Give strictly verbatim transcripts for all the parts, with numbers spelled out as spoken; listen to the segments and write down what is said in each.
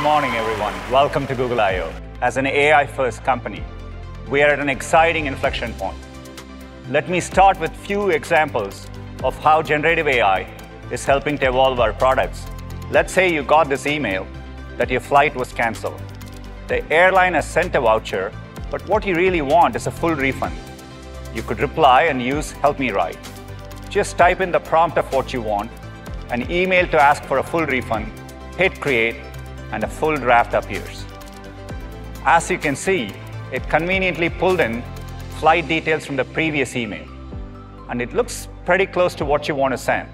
Good morning, everyone. Welcome to Google I O As an A I-first company, we are at an exciting inflection point. Let me start with few examples of how generative A I is helping to evolve our products. Let's say you got this email that your flight was canceled. The airline has sent a voucher, but what you really want is a full refund. You could reply and use Help Me Write. Just type in the prompt of what you want, an email to ask for a full refund, hit Create, and a full draft appears. As you can see, it conveniently pulled in flight details from the previous email, and it looks pretty close to what you want to send.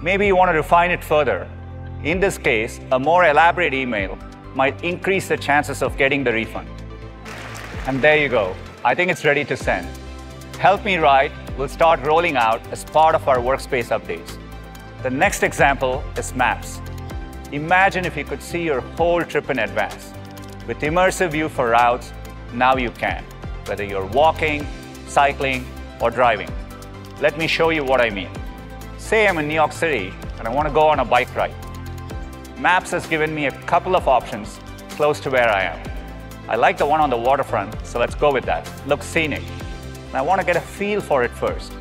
Maybe you want to refine it further. In this case, a more elaborate email might increase the chances of getting the refund. And there you go. I think it's ready to send. Help Me Write will start rolling out as part of our Workspace updates. The next example is Maps. Imagine if you could see your whole trip in advance. With immersive view for routes, now you can, whether you're walking, cycling, or driving. Let me show you what I mean. Say I'm in New York City and I want to go on a bike ride. Maps has given me a couple of options close to where I am. I like the one on the waterfront, so let's go with that. Looks scenic. And I want to get a feel for it first.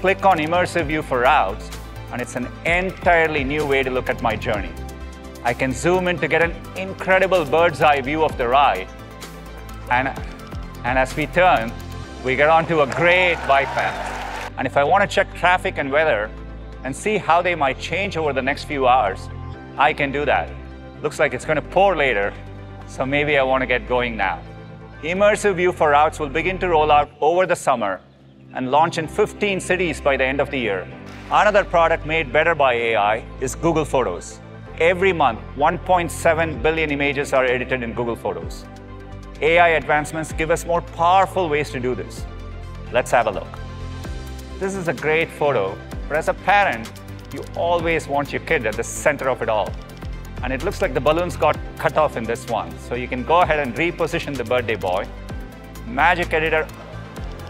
Click on Immersive View for Routes, and it's an entirely new way to look at my journey. I can zoom in to get an incredible bird's eye view of the ride. And, and as we turn, we get onto a great bike path. And if I want to check traffic and weather and see how they might change over the next few hours, I can do that. Looks like it's going to pour later, so maybe I want to get going now. Immersive View for Routes will begin to roll out over the summer and launch in fifteen cities by the end of the year. Another product made better by A I is Google Photos. Every month, one point seven billion images are edited in Google Photos. A I advancements give us more powerful ways to do this. Let's have a look. This is a great photo, but as a parent, you always want your kid at the center of it all. And it looks like the balloons got cut off in this one. So you can go ahead and reposition the birthday boy. Magic Editor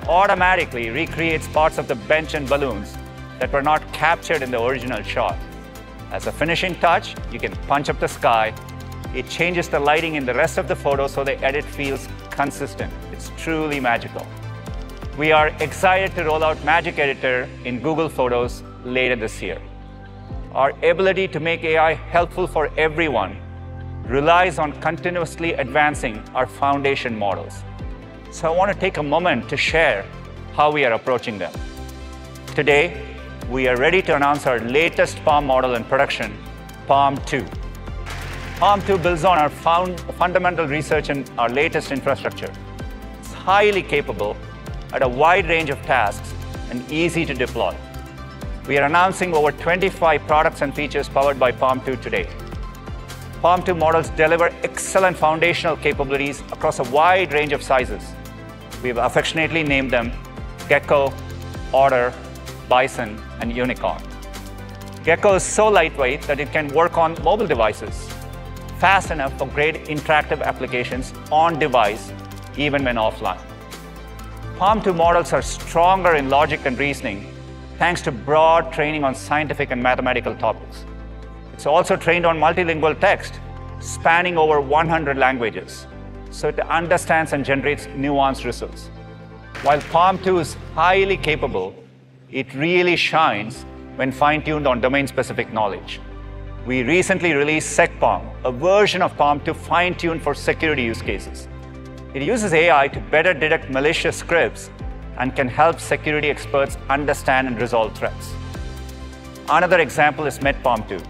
automatically recreates parts of the bench and balloons that were not captured in the original shot. As a finishing touch, you can punch up the sky. It changes the lighting in the rest of the photo so the edit feels consistent. It's truly magical. We are excited to roll out Magic Editor in Google Photos later this year. Our ability to make A I helpful for everyone relies on continuously advancing our foundation models. So I want to take a moment to share how we are approaching them. Today, we are ready to announce our latest PaLM model in production, PaLM two. PaLM two builds on our found fundamental research in our latest infrastructure. It's highly capable at a wide range of tasks and easy to deploy. We are announcing over twenty-five products and features powered by PaLM two today. PaLM two models deliver excellent foundational capabilities across a wide range of sizes. We have affectionately named them Gecko, Otter, Bison, and Unicorn. Gecko is so lightweight that it can work on mobile devices, fast enough for great interactive applications on device, even when offline. PaLM two models are stronger in logic and reasoning, thanks to broad training on scientific and mathematical topics. It's also trained on multilingual text, spanning over one hundred languages, so it understands and generates nuanced results. While PaLM two is highly capable, it really shines when fine-tuned on domain-specific knowledge. We recently released SecPalm, a version of PaLM two fine-tuned for security use cases. It uses A I to better detect malicious scripts and can help security experts understand and resolve threats. Another example is MedPalm two.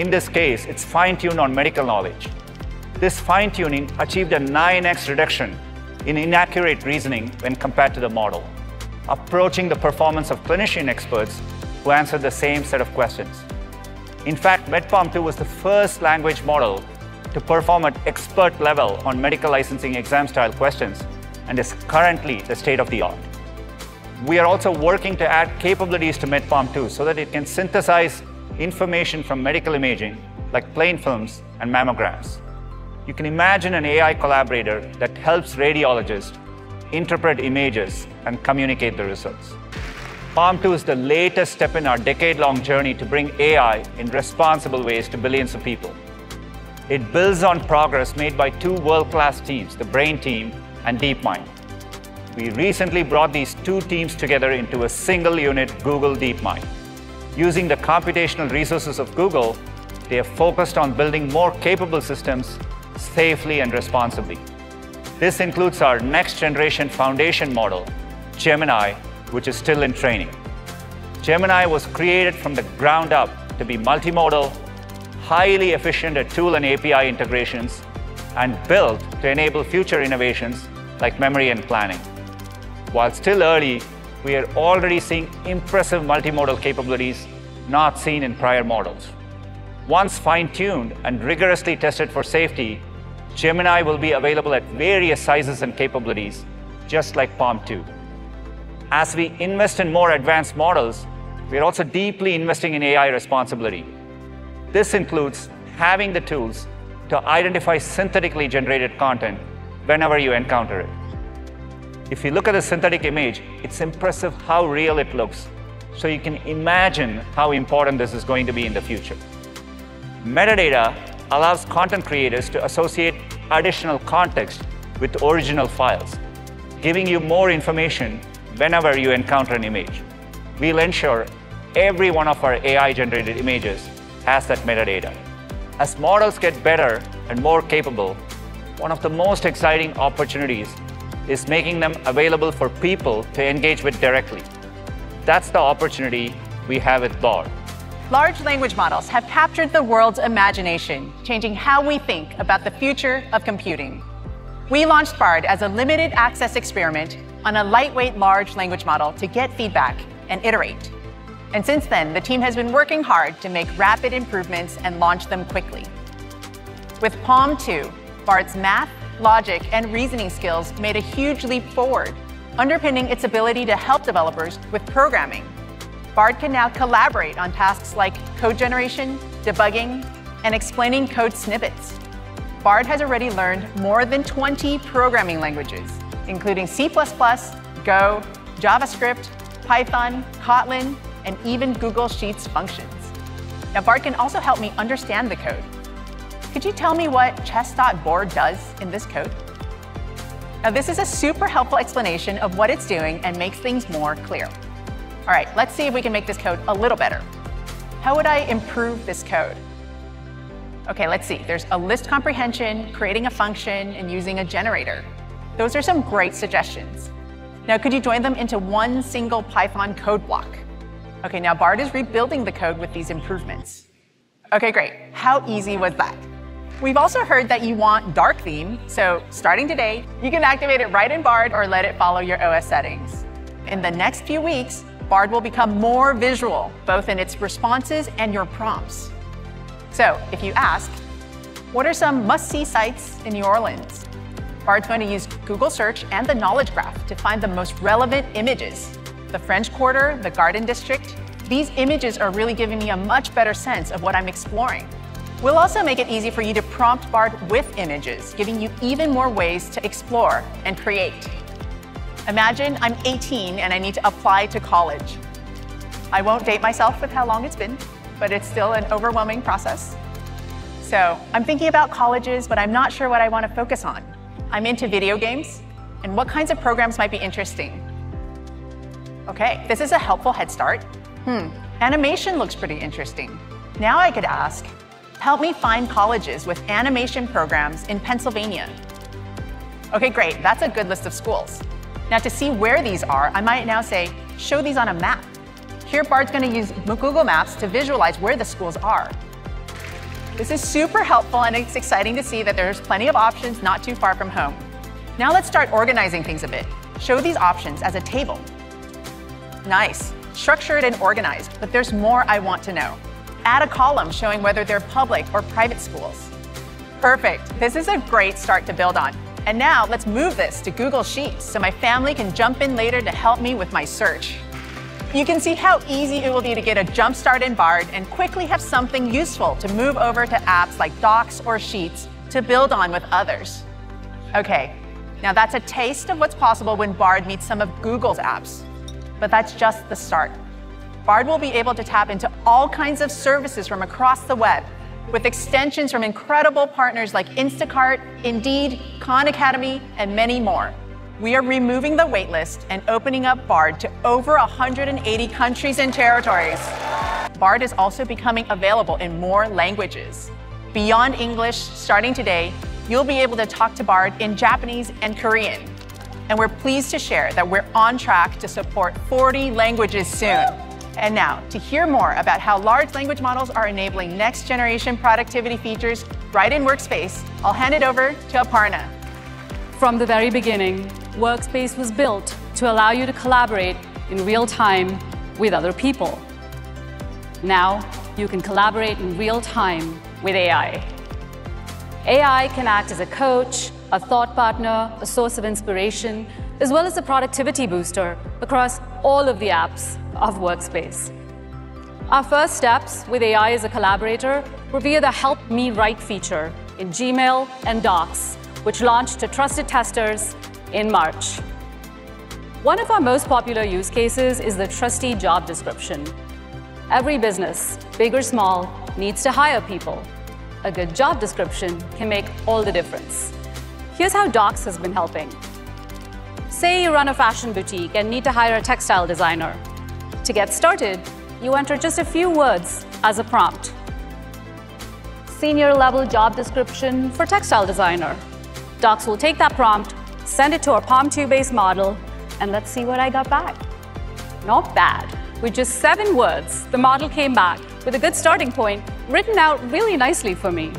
In this case, it's fine-tuned on medical knowledge. This fine-tuning achieved a nine x reduction in inaccurate reasoning when compared to the model, approaching the performance of clinician experts who answered the same set of questions. In fact, MedPalm two was the first language model to perform at expert level on medical licensing exam-style questions, and is currently the state of the art. We are also working to add capabilities to MedPalm two so that it can synthesize information from medical imaging, like plain films and mammograms. You can imagine an A I collaborator that helps radiologists interpret images and communicate the results. PaLM two is the latest step in our decade-long journey to bring A I in responsible ways to billions of people. It builds on progress made by two world-class teams, the Brain team and DeepMind. We recently brought these two teams together into a single unit, Google DeepMind. Using the computational resources of Google, they are focused on building more capable systems safely and responsibly. This includes our next-generation foundation model, Gemini, which is still in training. Gemini was created from the ground up to be multimodal, highly efficient at tool and A P I integrations, and built to enable future innovations like memory and planning. While still early, we are already seeing impressive multimodal capabilities not seen in prior models. Once fine-tuned and rigorously tested for safety, Gemini will be available at various sizes and capabilities, just like PaLM two. As we invest in more advanced models, we are also deeply investing in A I responsibility. This includes having the tools to identify synthetically generated content whenever you encounter it. If you look at a synthetic image, it's impressive how real it looks, so you can imagine how important this is going to be in the future. Metadata allows content creators to associate additional context with original files, giving you more information whenever you encounter an image. We'll ensure every one of our A I-generated images has that metadata. As models get better and more capable, one of the most exciting opportunities is making them available for people to engage with directly. That's the opportunity we have with Bard. Large language models have captured the world's imagination, changing how we think about the future of computing. We launched Bard as a limited access experiment on a lightweight large language model to get feedback and iterate. And since then, the team has been working hard to make rapid improvements and launch them quickly. With PaLM two, Bard's math, logic, and reasoning skills made a huge leap forward, underpinning its ability to help developers with programming. Bard can now collaborate on tasks like code generation, debugging, and explaining code snippets. Bard has already learned more than twenty programming languages, including C plus plus, Go, JavaScript, Python, Kotlin, and even Google Sheets functions. Now, Bard can also help me understand the code. Could you tell me what chess dot board does in this code? Now, this is a super helpful explanation of what it's doing and makes things more clear. All right, let's see if we can make this code a little better. How would I improve this code? Okay, let's see. There's a list comprehension, creating a function, and using a generator. Those are some great suggestions. Now, could you join them into one single Python code block? Okay, now Bard is rebuilding the code with these improvements. Okay, great. How easy was that? We've also heard that you want dark theme, so starting today, you can activate it right in Bard or let it follow your O S settings. In the next few weeks, Bard will become more visual, both in its responses and your prompts. So if you ask, what are some must-see sites in New Orleans? Bard's going to use Google Search and the Knowledge Graph to find the most relevant images. The French Quarter, the Garden District. These images are really giving me a much better sense of what I'm exploring. We'll also make it easy for you to prompt Bard with images, giving you even more ways to explore and create. Imagine I'm eighteen and I need to apply to college. I won't date myself with how long it's been, but it's still an overwhelming process. So I'm thinking about colleges, but I'm not sure what I want to focus on. I'm into video games, and what kinds of programs might be interesting? Okay, this is a helpful head start. Hmm, animation looks pretty interesting. Now I could ask, help me find colleges with animation programs in Pennsylvania. Okay, great, that's a good list of schools. Now, to see where these are, I might now say, show these on a map. Here, Bard's going to use Google Maps to visualize where the schools are. This is super helpful, and it's exciting to see that there's plenty of options not too far from home. Now let's start organizing things a bit. Show these options as a table. Nice, structured and organized, but there's more I want to know. Add a column showing whether they're public or private schools. Perfect, this is a great start to build on. And now let's move this to Google Sheets so my family can jump in later to help me with my search. You can see how easy it will be to get a jump start in Bard and quickly have something useful to move over to apps like Docs or Sheets to build on with others. Okay, now that's a taste of what's possible when Bard meets some of Google's apps. But that's just the start. Bard will be able to tap into all kinds of services from across the web, with extensions from incredible partners like Instacart, Indeed, Khan Academy, and many more. We are removing the waitlist and opening up Bard to over one hundred eighty countries and territories. Bard is also becoming available in more languages. Beyond English, starting today, you'll be able to talk to Bard in Japanese and Korean. And we're pleased to share that we're on track to support forty languages soon. And now, to hear more about how large language models are enabling next-generation productivity features right in Workspace, I'll hand it over to Aparna. From the very beginning, Workspace was built to allow you to collaborate in real time with other people. Now, you can collaborate in real time with A I. A I can act as a coach, a thought partner, a source of inspiration, as well as a productivity booster across all of the apps of Workspace. Our first steps with A I as a collaborator were via the Help Me Write feature in Gmail and Docs, which launched to trusted testers in March. One of our most popular use cases is the trustee job description. Every business, big or small, needs to hire people. A good job description can make all the difference. Here's how Docs has been helping. Say you run a fashion boutique and need to hire a textile designer. To get started, you enter just a few words as a prompt. Senior level job description for textile designer. Docs will take that prompt, send it to our PaLM two based model, and let's see what I got back. Not bad. With just seven words, the model came back with a good starting point written out really nicely for me.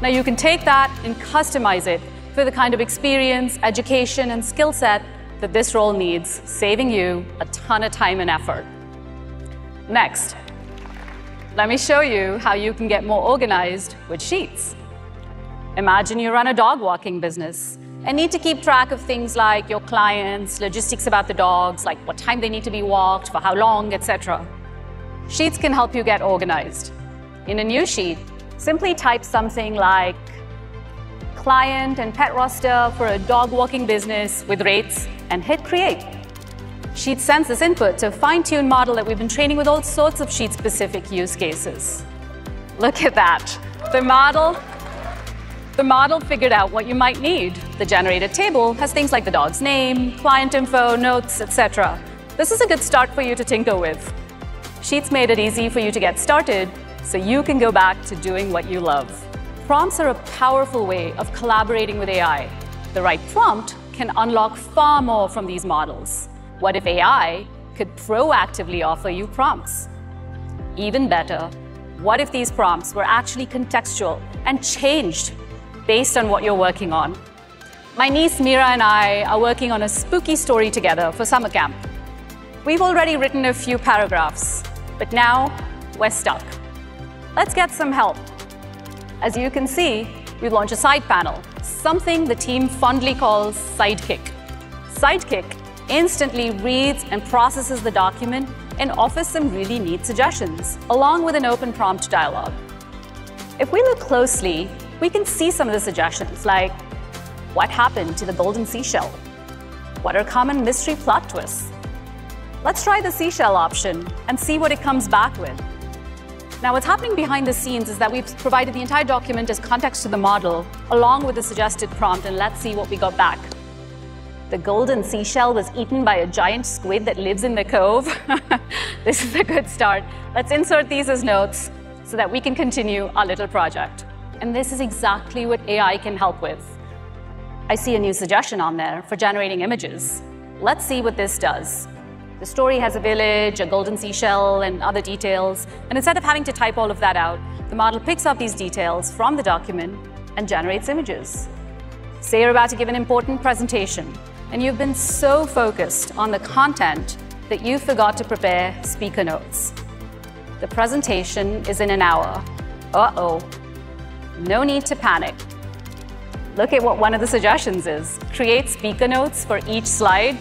Now you can take that and customize it for the kind of experience, education, and skill set that this role needs, saving you a ton of time and effort. Next, let me show you how you can get more organized with Sheets. Imagine you run a dog walking business and need to keep track of things like your clients, logistics about the dogs, like what time they need to be walked, for how long, et cetera. Sheets can help you get organized. In a new sheet, simply type something like client and pet roster for a dog walking business with rates and hit create. Sheets sends this input to a fine-tuned model that we've been training with all sorts of Sheets-specific use cases. Look at that. The model The model figured out what you might need. The generated table has things like the dog's name, client info, notes, et cetera. This is a good start for you to tinker with. Sheets made it easy for you to get started so you can go back to doing what you love. Prompts are a powerful way of collaborating with A I. The right prompt can unlock far more from these models. What if A I could proactively offer you prompts? Even better, what if these prompts were actually contextual and changed based on what you're working on? My niece Mira and I are working on a spooky story together for summer camp. We've already written a few paragraphs, but now we're stuck. Let's get some help. As you can see, we've launched a side panel, something the team fondly calls Sidekick. Sidekick instantly reads and processes the document and offers some really neat suggestions, along with an open prompt dialogue. If we look closely, we can see some of the suggestions, like what happened to the golden seashell? What are common mystery plot twists? Let's try the seashell option and see what it comes back with. Now, what's happening behind the scenes is that we've provided the entire document as context to the model, along with the suggested prompt, and let's see what we got back. The golden seashell was eaten by a giant squid that lives in the cove. This is a good start. Let's insert these as notes so that we can continue our little project. And this is exactly what A I can help with. I see a new suggestion on there for generating images. Let's see what this does. The story has a village, a golden seashell, and other details. And instead of having to type all of that out, the model picks up these details from the document and generates images. Say you're about to give an important presentation, and you've been so focused on the content that you forgot to prepare speaker notes. The presentation is in an hour. Uh-oh. No need to panic. Look at what one of the suggestions is. Create speaker notes for each slide.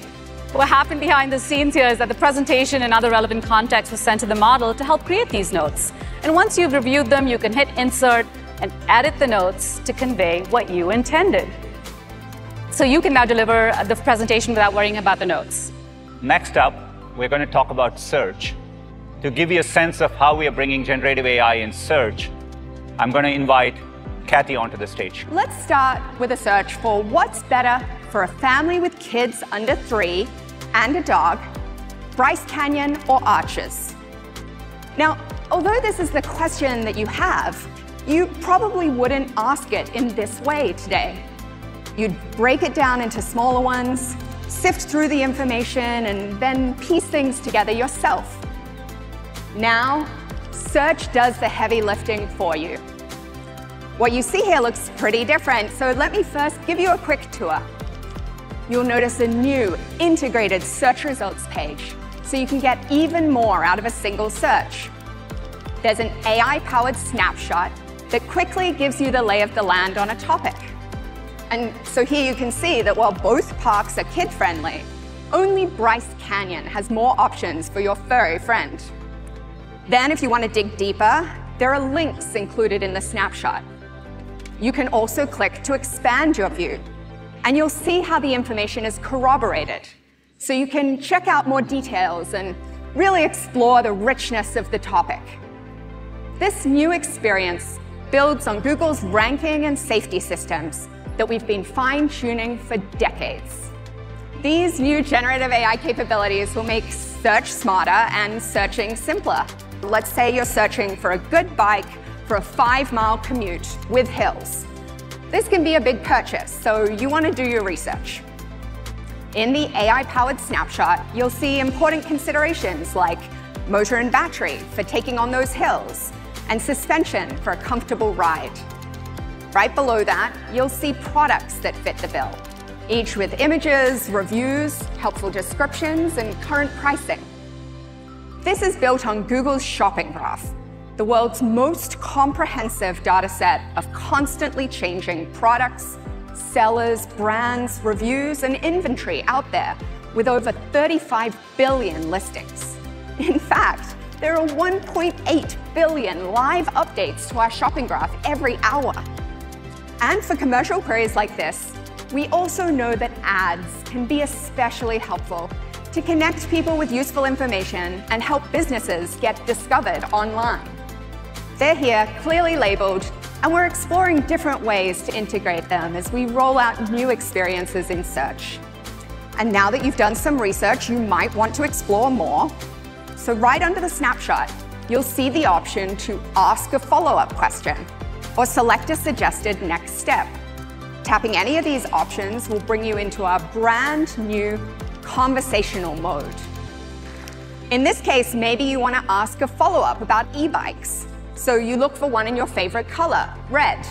What happened behind the scenes here is that the presentation and other relevant context was sent to the model to help create these notes. And once you've reviewed them, you can hit insert and edit the notes to convey what you intended. So you can now deliver the presentation without worrying about the notes. Next up, we're going to talk about search. To give you a sense of how we are bringing generative A I in search, I'm going to invite Cathy onto the stage. Let's start with a search for what's better for a family with kids under three and a dog, Bryce Canyon or Arches. Now, although this is the question that you have, you probably wouldn't ask it in this way today. You'd break it down into smaller ones, sift through the information, and then piece things together yourself. Now, search does the heavy lifting for you. What you see here looks pretty different, so let me first give you a quick tour. You'll notice a new integrated search results page, so you can get even more out of a single search. There's an A I-powered snapshot that quickly gives you the lay of the land on a topic. And so here you can see that while both parks are kid-friendly, only Bryce Canyon has more options for your furry friend. Then if you want to dig deeper, there are links included in the snapshot. You can also click to expand your view, and you'll see how the information is corroborated. So you can check out more details and really explore the richness of the topic. This new experience builds on Google's ranking and safety systems that we've been fine-tuning for decades. These new generative A I capabilities will make search smarter and searching simpler. Let's say you're searching for a good bike for a five-mile commute with hills. This can be a big purchase, so you want to do your research. In the A I-powered snapshot, you'll see important considerations like motor and battery for taking on those hills, and suspension for a comfortable ride. Right below that, you'll see products that fit the bill, each with images, reviews, helpful descriptions, and current pricing. This is built on Google's Shopping Graph, the world's most comprehensive data set of constantly changing products, sellers, brands, reviews, and inventory out there, with over thirty-five billion listings. In fact, there are one point eight billion live updates to our Shopping Graph every hour. And for commercial queries like this, we also know that ads can be especially helpful to connect people with useful information and help businesses get discovered online. They're here, clearly labeled, and we're exploring different ways to integrate them as we roll out new experiences in search. And now that you've done some research, you might want to explore more. So right under the snapshot, you'll see the option to ask a follow-up question or select a suggested next step. Tapping any of these options will bring you into our brand new conversational mode. In this case, maybe you want to ask a follow-up about e-bikes. So you look for one in your favorite color, red.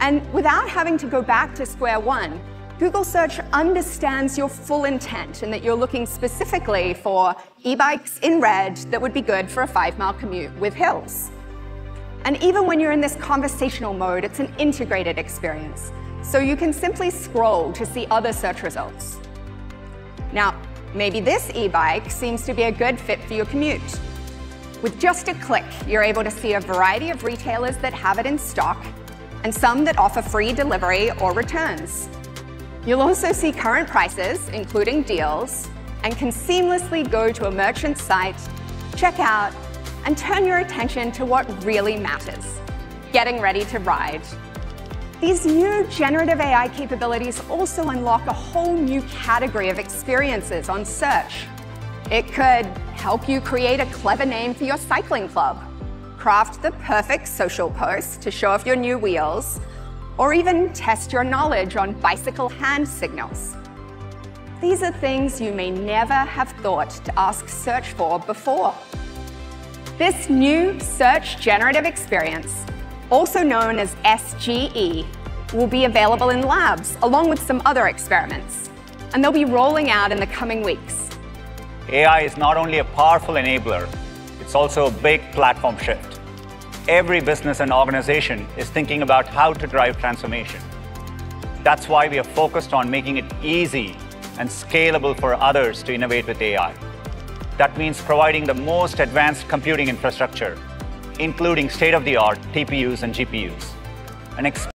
And without having to go back to square one, Google Search understands your full intent and that you're looking specifically for e-bikes in red that would be good for a five-mile commute with hills. And even when you're in this conversational mode, it's an integrated experience. So you can simply scroll to see other search results. Now, maybe this e-bike seems to be a good fit for your commute. With just a click, you're able to see a variety of retailers that have it in stock and some that offer free delivery or returns. You'll also see current prices, including deals, and can seamlessly go to a merchant's site, check out, and turn your attention to what really matters, getting ready to ride. These new generative A I capabilities also unlock a whole new category of experiences on search. It could help you create a clever name for your cycling club, craft the perfect social post to show off your new wheels, or even test your knowledge on bicycle hand signals. These are things you may never have thought to ask search for before. This new search generative experience, also known as S G E, will be available in labs along with some other experiments, and they'll be rolling out in the coming weeks. A I is not only a powerful enabler, it's also a big platform shift. Every business and organization is thinking about how to drive transformation. That's why we are focused on making it easy and scalable for others to innovate with A I. That means providing the most advanced computing infrastructure, including state-of-the-art T P Us and G P Us. An